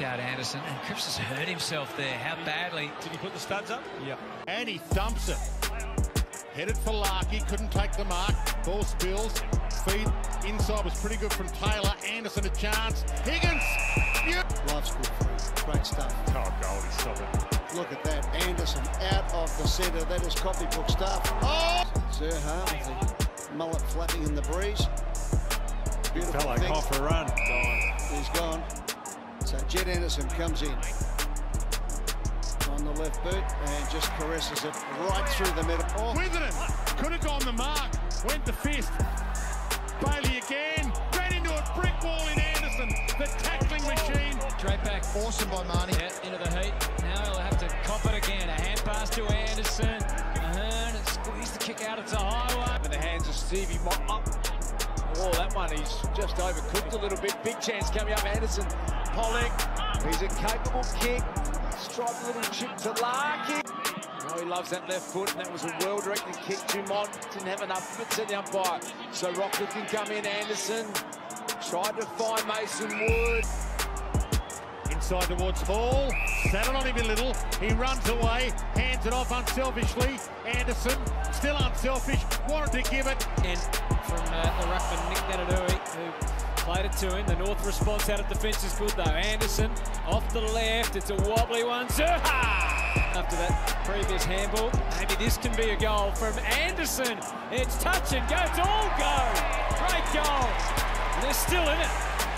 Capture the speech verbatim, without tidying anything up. knocked out Anderson, and Cripps has hurt himself there. How badly? Did he put the studs up? Yep. And he thumps it. Headed for Larky, couldn't take the mark. Ball spills. Feed inside was pretty good from Taylor. Anderson a chance. Higgins! Yeah. Life's good for him. Great stuff. Oh, goldie, stop it. Look at that. Anderson out of the centre. That is copybook stuff. Oh! Sir Harvey, mullet flapping in the breeze. Beautiful fellow thing. Off a run. Gone. He's gone. So Jed Anderson comes in on the left boot and just caresses it right through the middle. Oh. Withered it. Could have gone the mark. Went the fist. Bailey again. Ran into a brick wall in Anderson. The tackling machine. Straight back. Awesome by Marnie. Yeah, into the heat. Now he'll have to cop it again. A hand pass to Anderson. Ahern squeezed the kick out. It's a highway. In the hands of Stevie Mott up. Oh, that one, he's just overcooked a little bit. Big chance coming up, Anderson. Pollock, he's a capable kick. Striped little chip to Larky. Oh, he loves that left foot, and that was a well-directed kick. Dumont didn't have enough of it, said the umpire. So Rockley can come in, Anderson. Tried to find Mason Wood. Inside towards Hall. Saddled on him a little. He runs away. Hands it off unselfishly. Anderson, still unselfish. Wanted to give it. And from uh, the ruckman Nick Nanadui, who played it to him. The North response out of defence is good, though. Anderson off the left. It's a wobbly one. Zerha! After that previous handball, maybe this can be a goal from Anderson. It's touch and go. It's all go. Great goal. And they're still in it.